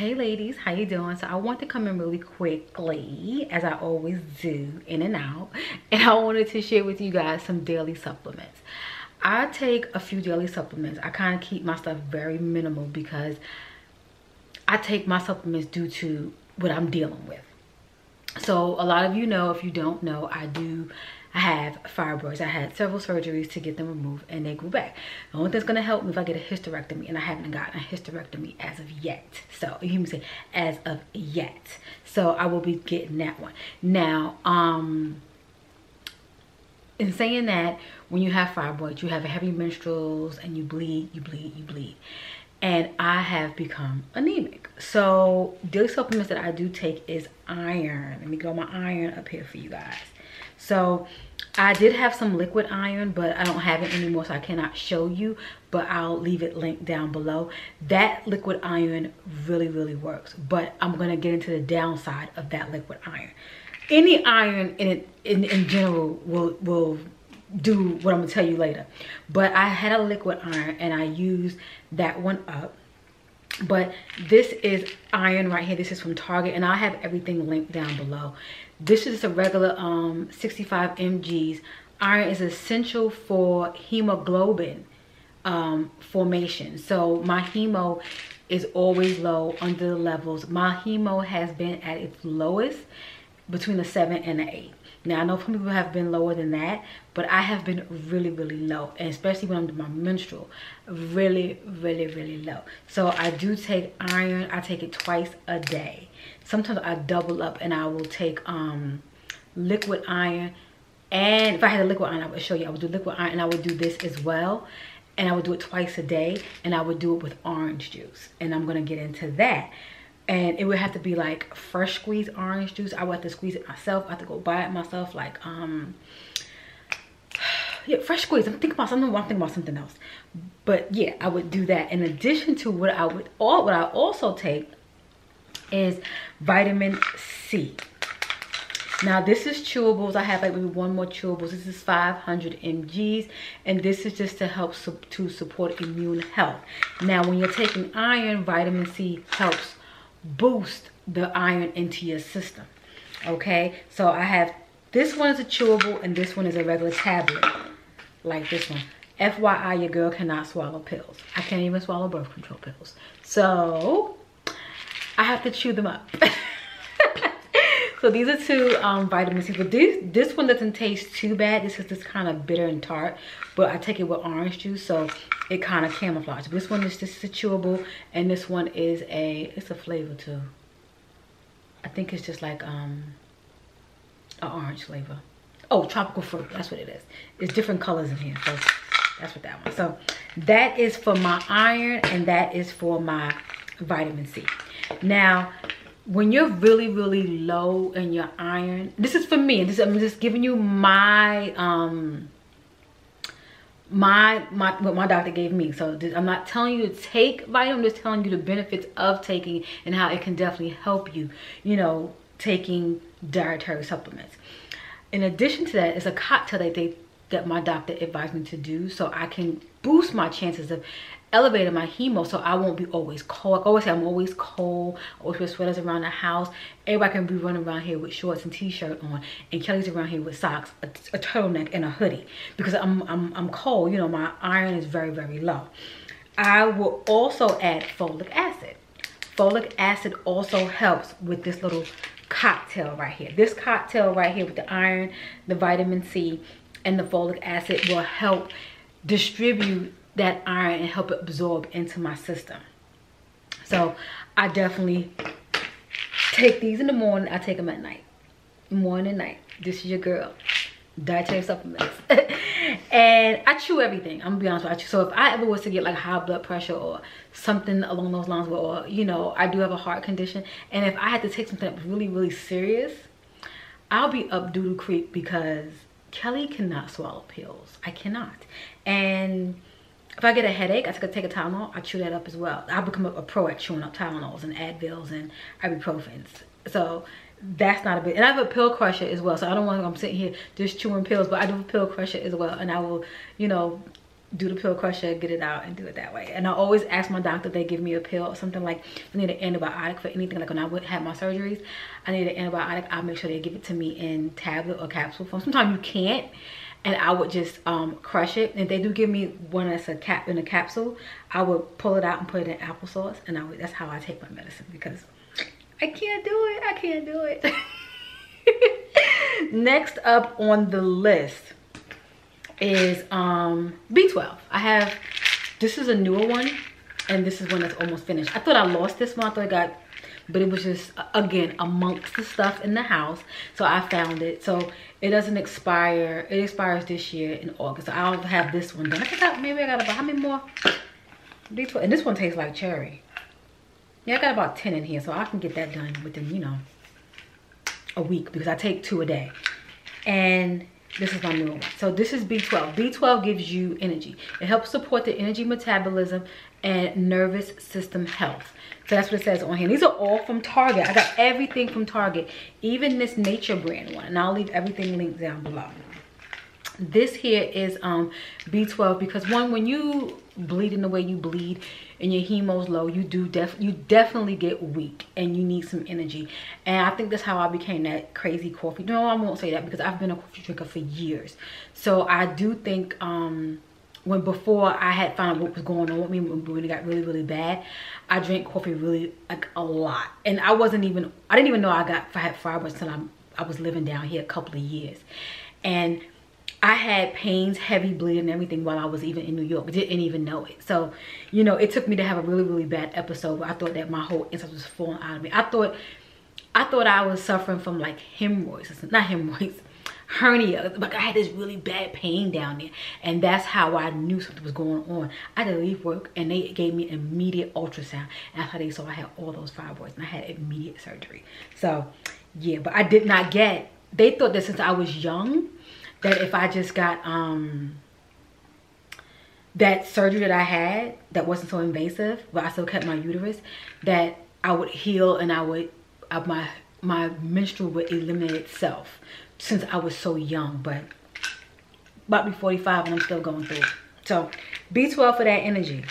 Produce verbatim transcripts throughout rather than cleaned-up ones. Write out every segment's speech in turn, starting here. Hey ladies, how you doing? So I want to come in really quickly, as I always do, in and out, and I wanted to share with you guys some daily supplements. I take a few daily supplements. I kind of keep my stuff very minimal because I take my supplements due to what I'm dealing with. So a lot of you know, if you don't know, I do I have fibroids. I had several surgeries to get them removed and they grew back. The only thing's gonna help me if I get a hysterectomy, and I haven't gotten a hysterectomy as of yet. So you can say as of yet. So I will be getting that one. Now, um in saying that, when you have fibroids, you have heavy menstruals and you bleed, you bleed, you bleed. And I have become anemic. So daily supplements that I do take is iron. Let me go my iron up here for you guys. So I did have some liquid iron, but I don't have it anymore, so I cannot show you, but I'll leave it linked down below. That liquid iron really, really works, but I'm gonna get into the downside of that liquid iron. Any iron in it, in, in general will, will do what I'm gonna tell you later. But I had a liquid iron and I used that one up. But this is iron right here. This is from Target, and I have everything linked down below. This is a regular um sixty-five milligrams. Iron is essential for hemoglobin um formation. So my hemo is always low, under the levels. My hemo has been at its lowest between a seven and an eight. Now I know some people have been lower than that, but I have been really, really low, and especially when I'm doing my menstrual, really, really, really low. So I do take iron. I take it twice a day. Sometimes I double up and I will take um, liquid iron. And if I had a liquid iron, I would show you. I would do liquid iron, and I would do this as well. And I would do it twice a day, and I would do it with orange juice. And I'm gonna get into that. And it would have to be like fresh squeezed orange juice. I would have to squeeze it myself. I have to go buy it myself. Like, um, yeah, fresh squeeze. I'm thinking about something. I'm thinking about something else. But yeah, I would do that. In addition to what I would, all what I also take is vitamin C. Now this is chewables. I have like maybe one more chewables. This is five hundred milligrams, and this is just to help su to support immune health. Now, when you're taking iron, vitamin C helps boost the iron into your system. Okay, so I have this one is a chewable and this one is a regular tablet, like this one. F Y I, your girl cannot swallow pills. I can't even swallow birth control pills, so I have to chew them up. So these are two um vitamin C, but this this one doesn't taste too bad. This is just kind of bitter and tart, but I take it with orange juice, so it kind of camouflages. This one is just a chewable, and this one is a, it's a flavor too. I think it's just like um, an orange flavor. Oh, tropical fruit, that's what it is. It's different colors in here, so that's what that one. So that is for my iron, and that is for my vitamin C. Now, when you're really, really low in your iron, this is for me, this, I'm just giving you my, um, my my what my doctor gave me. So I'm not telling you to take vitamin, I'm just telling you the benefits of taking and how it can definitely help you, you know, taking dietary supplements. In addition to that, it's a cocktail that they that my doctor advised me to do, so I can boost my chances of elevating my hemo, so I won't be always cold. Like I always say, I'm always cold. I always wear sweaters around the house. Everybody can be running around here with shorts and t-shirt on, and Kelly's around here with socks, a, a turtleneck, and a hoodie because I'm, I'm, I'm cold. You know, my iron is very, very low. I will also add folic acid. Folic acid also helps with this little cocktail right here. This cocktail right here with the iron, the vitamin C, and the folic acid will help distribute that iron and help it absorb into my system. So I definitely take these in the morning. I take them at night, morning and night. This is your girl, dietary supplements. And I chew everything, I'm gonna be honest with you. So if I ever was to get like high blood pressure or something along those lines, or you know, I do have a heart condition, and if I had to take something up really, really serious, I'll be up doodle creek because Kelly cannot swallow pills. I cannot. And if I get a headache, I take a Tylenol, I chew that up as well. I become a, a pro at chewing up Tylenols and Advils and ibuprofens. So that's not a big, and I have a pill crusher as well. So I don't want to, I'm sitting here just chewing pills, but I do a pill crusher as well. And I will, you know, do the pill crusher, get it out, and do it that way. And I always ask my doctor if they give me a pill or something, like I need an antibiotic for anything. Like when I would have my surgeries, I need an antibiotic, I'll make sure they give it to me in tablet or capsule form. Sometimes you can't, and I would just um crush it. And if they do give me one that's a cap in a capsule, I would pull it out and put it in applesauce, and I would, that's how I take my medicine, because I can't do it. I can't do it. Next up on the list is um B twelve. I have, this is a newer one, and this is one that's almost finished. I thought I lost this one. I thought I got, but it was just, again, amongst the stuff in the house, so I found it. So it doesn't expire. It expires this year in August. So I'll have this one done. I think I, maybe I got about, how many more? B twelve. And this one tastes like cherry. Yeah, I got about ten in here, so I can get that done within, you know, a week, because I take two a day. And this is my new one. So this is B twelve. B twelve gives you energy. It helps support the energy metabolism and nervous system health. So that's what it says on here. These are all from Target. I got everything from Target, even this Nature Brand one. And I'll leave everything linked down below. This here is um, B twelve, because one, when you bleed in the way you bleed and your hemo's low, you do def you definitely get weak and you need some energy. And I think that's how I became that crazy coffee. No, I won't say that, because I've been a coffee drinker for years. So I do think um when before I had found out what was going on with me, when it got really, really bad, I drank coffee really, like, a lot. And I wasn't even, I didn't even know I got I had fibers until I, I was living down here a couple of years. And I had pains, heavy bleeding, and everything while I was even in New York. Didn't even know it. So, you know, it took me to have a really, really bad episode where I thought that my whole inside was falling out of me. I thought, I thought I was suffering from, like, hemorrhoids, not hemorrhoids, hernia. Like, I had this really bad pain down there, and that's how I knew something was going on. I had to leave work, and they gave me immediate ultrasound, and that's how they saw I had all those fibroids, and I had immediate surgery. So, yeah, but I did not get. They thought that since I was young, that if I just got um, that surgery that I had that wasn't so invasive, but I still kept my uterus, that I would heal and I would, uh, my my menstrual would eliminate itself, since I was so young. But about to be forty-five and I'm still going through it. So B twelve for that energy.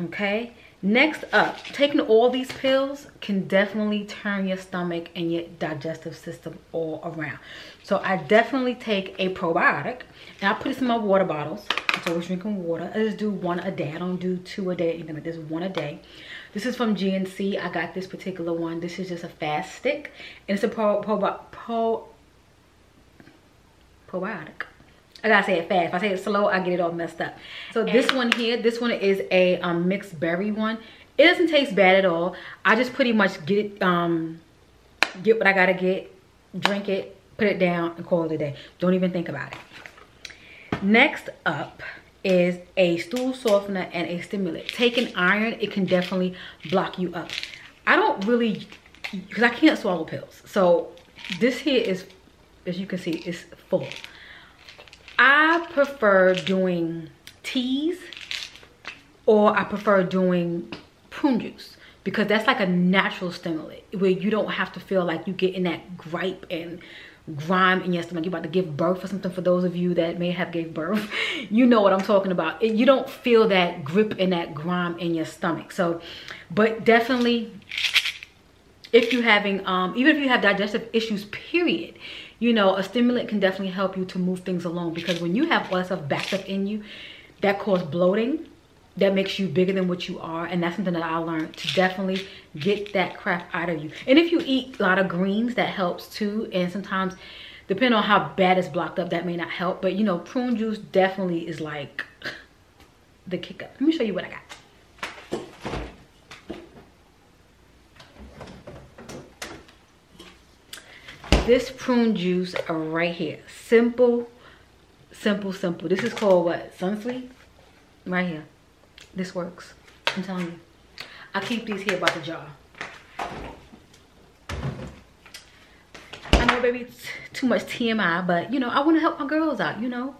Okay. Next up, taking all these pills can definitely turn your stomach and your digestive system all around. So I definitely take a probiotic, and I put this in my water bottles. It's always drinking water. I just do one a day. I don't do two a day, anything like this. One a day. This is from G N C. I got this particular one. This is just a fast stick, and it's a pro, pro, pro, probiotic. I gotta say it fast. If I say it slow, I get it all messed up. So this one here, this one is a um, mixed berry one. It doesn't taste bad at all. I just pretty much get it, um, get what I gotta get, drink it, put it down, and call it a day. Don't even think about it. Next up is a stool softener and a stimulant. Taking iron, it can definitely block you up. I don't really, because I can't swallow pills. So this here is, as you can see, it's full. I prefer doing teas, or I prefer doing prune juice, because that's like a natural stimulant where you don't have to feel like you get in that gripe and grime in your stomach. You're about to give birth or something. For those of you that may have gave birth, you know what I'm talking about. You don't feel that grip and that grime in your stomach. So, but definitely, if you're having, um, even if you have digestive issues, period, you know, a stimulant can definitely help you to move things along, because when you have all that stuff backed up in you, that causes bloating, that makes you bigger than what you are, and that's something that I learned to definitely get that crap out of you. And if you eat a lot of greens, that helps too, and sometimes, depending on how bad it's blocked up, that may not help, but you know, prune juice definitely is like the kick up. Let me show you what I got. This prune juice right here, simple, simple, simple. This is called what? Sunsweet? Right here. This works. I'm telling you. I keep these here by the jar. I know, baby, it's too much T M I, but you know, I want to help my girls out. You know,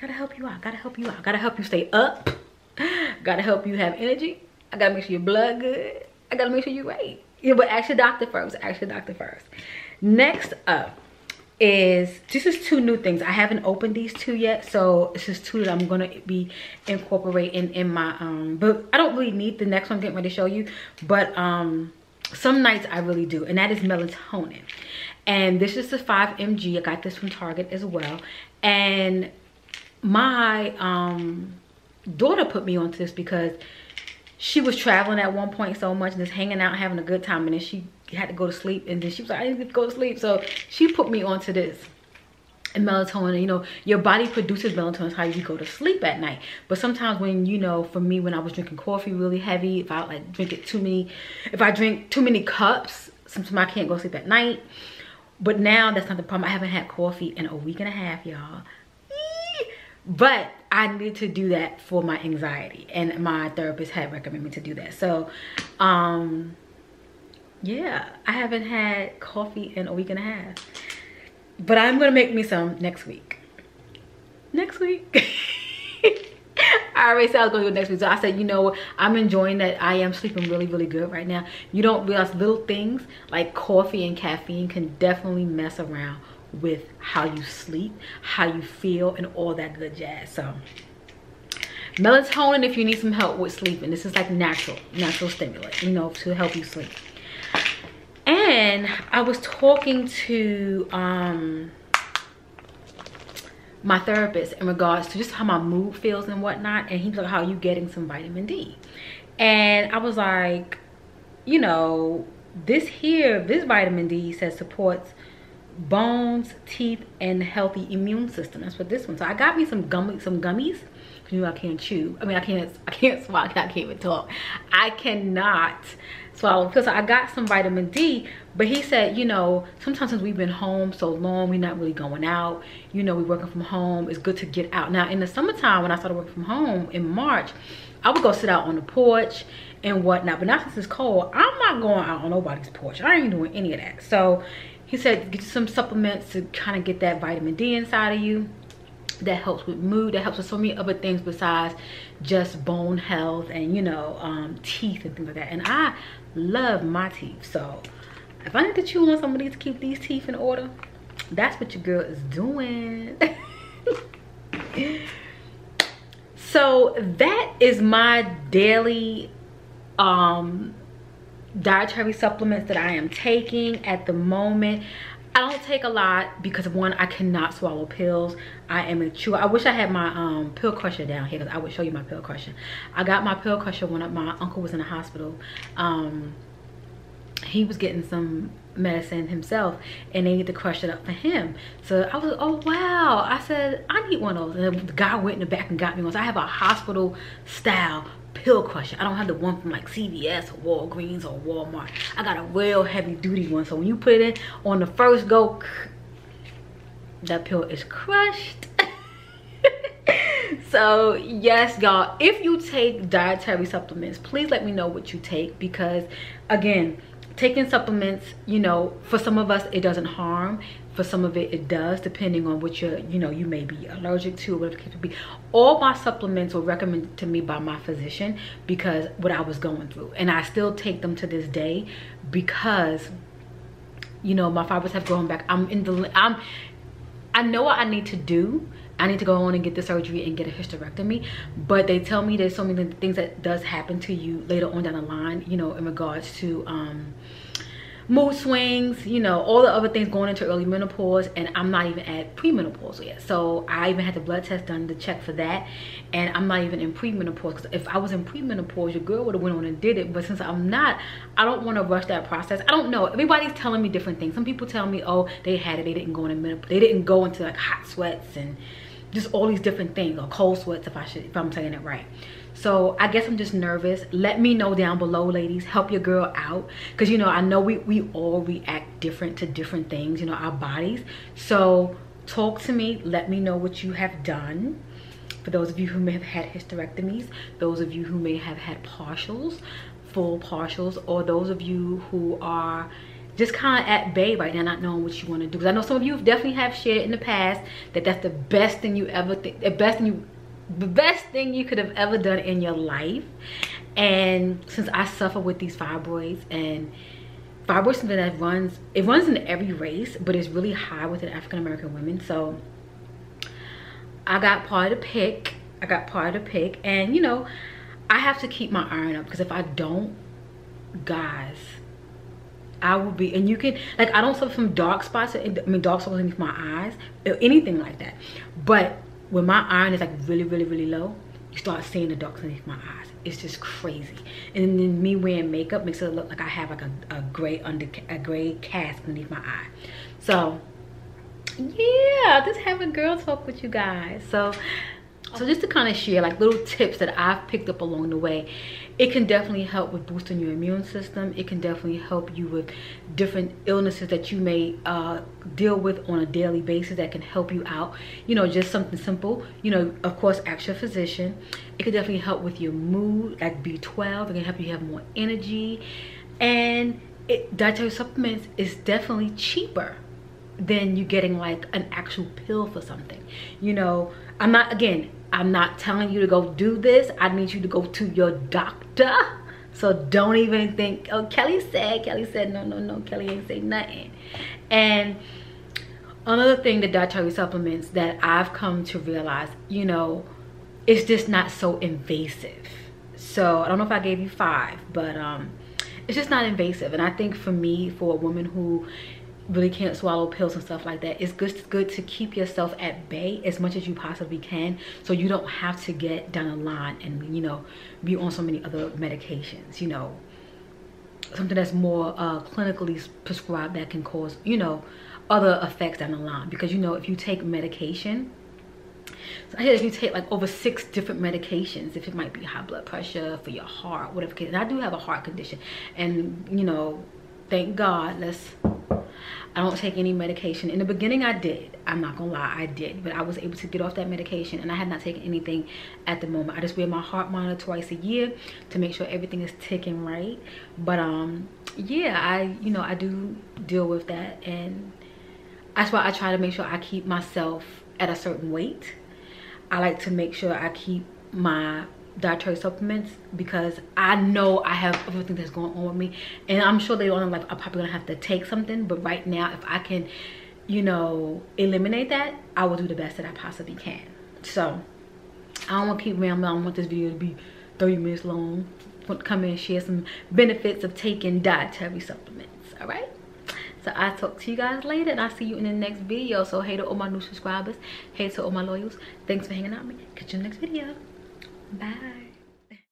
gotta help you out. Gotta help you out. Gotta help you stay up. Gotta help you have energy. I gotta make sure your blood good. I gotta make sure you're right. Yeah, but ask your doctor first. Ask your doctor first. Next up is, this is two new things. I haven't opened these two yet, so it's just two that I'm gonna be incorporating in my um but I don't really need the next one I'm getting ready to show you, but um some nights I really do, and that is melatonin. And this is the five milligram. I got this from Target as well, and my um daughter put me onto this because she was traveling at one point so much and just hanging out having a good time, and then she had to go to sleep, and then she was like, I need to go to sleep, so she put me onto this. And melatonin, you know, your body produces melatonin, it's how you go to sleep at night. But sometimes when, you know, for me, when I was drinking coffee really heavy, if I like drink it too many, if I drink too many cups, sometimes I can't go to sleep at night. But now that's not the problem. I haven't had coffee in a week and a half, y'all. But I needed to do that for my anxiety, and my therapist had recommended me to do that. So, um, yeah, I haven't had coffee in a week and a half. But I'm gonna make me some next week. Next week. I already said I was gonna do it next week. So I said, you know what? I'm enjoying that I am sleeping really, really good right now. You don't realize little things like coffee and caffeine can definitely mess around with how you sleep, how you feel, and all that good jazz. So melatonin if you need some help with sleeping. This is like natural, natural stimulant, you know, to help you sleep. And I was talking to um, my therapist in regards to just how my mood feels and whatnot. And he was like, how are you getting some vitamin D? And I was like, you know, this here, this vitamin D says supports bones, teeth, and healthy immune system. That's what this one. So I got me some gummy, some gummies. You know, I can't chew. I mean, I can't, I can't swallow. I can't even talk. I cannot swallow. Because I got some vitamin D, but he said, you know, sometimes since we've been home so long, we're not really going out. You know, we're working from home. It's good to get out. Now, in the summertime, when I started working from home in March, I would go sit out on the porch and whatnot. But now since it's cold, I'm not going out on nobody's porch. I ain't doing any of that. So he said, get you some supplements to kind of get that vitamin D inside of you. That helps with mood, that helps with so many other things besides just bone health and, you know, um, teeth and things like that. And I love my teeth. So if I need to chew on somebody to keep these teeth in order, that's what your girl is doing. So that is my daily um, dietary supplements that I am taking at the moment. I don't take a lot because, one, I cannot swallow pills. I am a chewer. I wish I had my um, pill crusher down here because I would show you my pill crusher. I got my pill crusher when my uncle was in the hospital. Um, he was getting some medicine himself, and they needed to crush it up for him. So I was like, oh, wow. I said, I need one of those. And the guy went in the back and got me one. So I have a hospital-style pill crusher. I don't have the one from like C V S or Walgreens or Walmart. I got a real heavy duty one, so when you put it in on the first go, that pill is crushed. So yes, y'all, if you take dietary supplements, please let me know what you take, because again, taking supplements, you know, for some of us it doesn't harm, for some of it it does, depending on what you're, you know, you may be allergic to, whatever it could be. All my supplements were recommended to me by my physician because what I was going through, and I still take them to this day because, you know, my fibers have grown back. I'm in the I'm I know what I need to do. I need to go on and get the surgery and get a hysterectomy, but they tell me there's so many things that does happen to you later on down the line, you know, in regards to um mood swings, you know, all the other things going into early menopause, and I'm not even at premenopause yet. So I even had the blood test done to check for that, and I'm not even in premenopause, because if I was in premenopause, your girl would have went on and did it. But since I'm not, I don't want to rush that process. I don't know, everybody's telling me different things. Some people tell me, oh, they had it, they didn't go in menopause, they didn't go into like hot sweats and just all these different things, or cold sweats, if I should, if I'm saying it right. So I guess I'm just nervous. Let me know down below, ladies. Help your girl out, because, you know, I know we, we all react different to different things, you know, our bodies. So talk to me. Let me know what you have done. For those of you who may have had hysterectomies, those of you who may have had partials, full partials, or those of you who are just kind of at bay right now, not knowing what you want to do. Because I know some of you definitely have shared in the past that that's the best thing you ever think, the best thing you the best thing you could have ever done in your life. And since I suffer with these fibroids, and Fibro is something that runs, it runs in every race, but it's really high within African-American women. So I got part of the pick. I got part of the pick. And, you know, I have to keep my iron up, because if I don't, guys, I will be, and you can, like, I don't suffer from dark spots, I mean, dark spots underneath my eyes, or anything like that. But when my iron is, like, really, really, really low, you start seeing the darks underneath my eyes. It's just crazy. And then me wearing makeup makes it look like I have like a, a gray under a gray cast underneath my eye. So yeah, just having girl talk with you guys. So so just to kind of share like little tips that I've picked up along the way. It can definitely help with boosting your immune system. It can definitely help you with different illnesses that you may uh, deal with on a daily basis that can help you out. You know, just something simple. You know, of course, ask your physician. It can definitely help with your mood, like B twelve. It can help you have more energy. And it, dietary supplements is definitely cheaper than you getting like an actual pill for something. You know, I'm not, again, I'm not telling you to go do this. I need you to go to your doctor. So don't even think, oh, Kelly said, Kelly said, no, no, no, Kelly ain't say nothing. And another thing, the dietary supplements that I've come to realize, you know, it's just not so invasive. So I don't know if I gave you five, but um, it's just not invasive. And I think for me, for a woman who really can't swallow pills and stuff like that, it's good good to keep yourself at bay as much as you possibly can, so you don't have to get down a line and, you know, be on so many other medications. You know, something that's more uh clinically prescribed that can cause, you know, other effects down the line. Because, you know, if you take medication, so I hear if you take like over six different medications, if it might be high blood pressure, for your heart, whatever. And I do have a heart condition, and, you know, thank God, let's I don't take any medication. In the beginning I did, I'm not gonna lie, I did, but I was able to get off that medication, and I have not taken anything at the moment. I just wear my heart monitor twice a year to make sure everything is ticking right. But um yeah, I you know, I do deal with that, and that's why I try to make sure I keep myself at a certain weight. I like to make sure I keep my dietary supplements, because I know I have everything that's going on with me, and I'm sure later on in life I'm probably gonna have to take something. But right now, if I can, you know, eliminate that, I will do the best that I possibly can. So I don't want to keep rambling. I don't want this video to be thirty minutes long. I want to come in and share some benefits of taking dietary supplements. All right, so I'll talk to you guys later, and I'll see you in the next video. So hey to all my new subscribers, hey to all my loyals, thanks for hanging out with me. Catch you in the next video. Bye.